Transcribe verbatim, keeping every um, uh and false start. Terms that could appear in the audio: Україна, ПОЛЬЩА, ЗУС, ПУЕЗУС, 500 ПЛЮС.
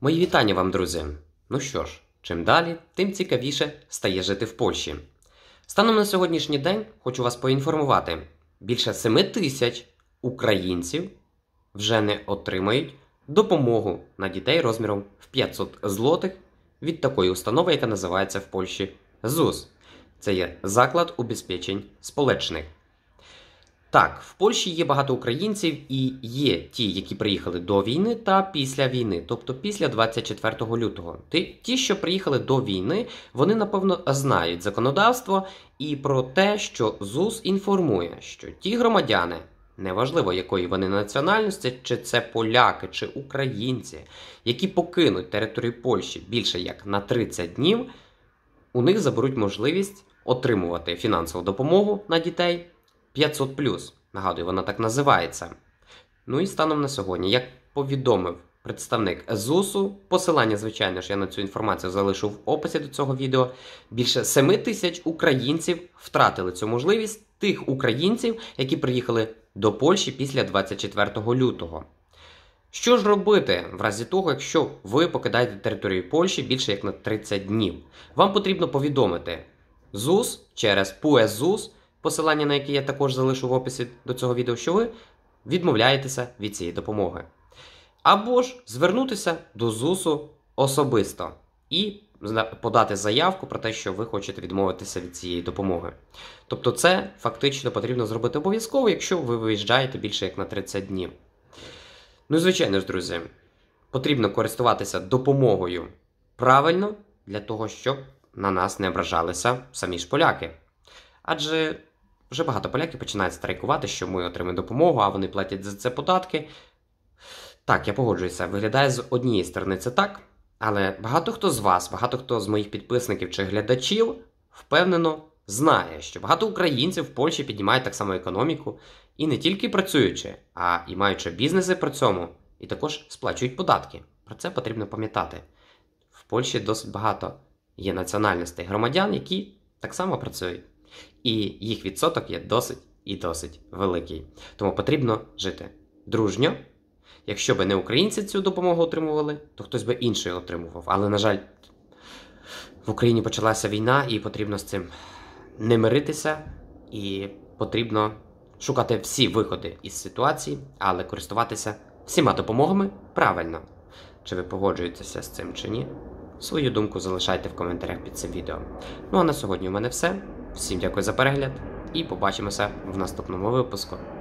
Мої вітання вам, друзі! Ну що ж, чим далі, тим цікавіше стає жити в Польщі. Станом на сьогоднішній день хочу вас поінформувати, більше семи тисяч українців вже не отримають допомогу на дітей розміром в п'ятсот злотих від такої установи, яка називається в Польщі ЗУС. Це є заклад убезпечень społecznych. Так, в Польщі є багато українців і є ті, які приїхали до війни та після війни, тобто після двадцять четвертого лютого. Ті, що приїхали до війни, вони, напевно, знають законодавство і про те, що ЗУС інформує, що ті громадяни, неважливо якої вони національності, чи це поляки, чи українці, які покинуть територію Польщі більше як на тридцять днів, у них заберуть можливість отримувати фінансову допомогу на дітей п'ятсот плюс, нагадую, вона так називається. Ну і станом на сьогодні, як повідомив представник ЗУСу, посилання, звичайно ж, я на цю інформацію залишу в описі до цього відео, більше семи тисяч українців втратили цю можливість, тих українців, які приїхали до Польщі після двадцять четвертого лютого. Що ж робити в разі того, якщо ви покидаєте територію Польщі більше як на тридцять днів? Вам потрібно повідомити ЗУС через ПУЕЗУС, посилання на яке я також залишу в описі до цього відео, що ви відмовляєтеся від цієї допомоги. Або ж звернутися до ЗУСу особисто і подати заявку про те, що ви хочете відмовитися від цієї допомоги. Тобто це фактично потрібно зробити обов'язково, якщо ви виїжджаєте більше як на тридцять днів. Ну і звичайно ж, друзі, потрібно користуватися допомогою правильно, для того, щоб на нас не ображалися самі ж поляки. Адже вже багато поляків починають страйкувати, що ми отримаємо допомогу, а вони платять за це податки. Так, я погоджуюся, виглядає з однієї сторони це так, але багато хто з вас, багато хто з моїх підписників чи глядачів впевнено знає, що багато українців в Польщі піднімають так само економіку, і не тільки працюючи, а і маючи бізнеси при цьому, і також сплачують податки. Про це потрібно пам'ятати. В Польщі досить багато є національностей громадян, які так само працюють. І їх відсоток є досить і досить великий. Тому потрібно жити дружньо. Якщо б не українці цю допомогу отримували, то хтось би інший отримував. Але, на жаль, в Україні почалася війна і потрібно з цим не миритися. І потрібно шукати всі виходи із ситуації, але користуватися всіма допомогами правильно. Чи ви погоджуєтеся з цим чи ні? Свою думку залишайте в коментарях під цим відео. Ну а на сьогодні у мене все. Всім дякую за перегляд і побачимося в наступному випуску.